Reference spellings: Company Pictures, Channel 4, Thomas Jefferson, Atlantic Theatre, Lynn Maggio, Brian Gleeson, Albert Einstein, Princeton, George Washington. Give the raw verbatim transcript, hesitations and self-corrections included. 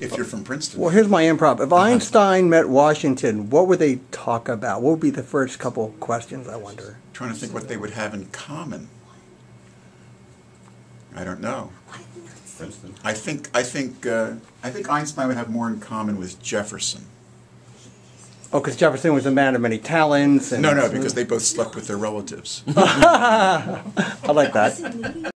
If you're from Princeton. Well, here's my improv. If Einstein met Washington, what would they talk about? What would be the first couple questions, I wonder? I'm trying to think what they would have in common. I don't know. I think I think uh, I think Einstein would have more in common with Jefferson. Oh, because Jefferson was a man of many talents. And no, no, because they both slept with their relatives. I like that.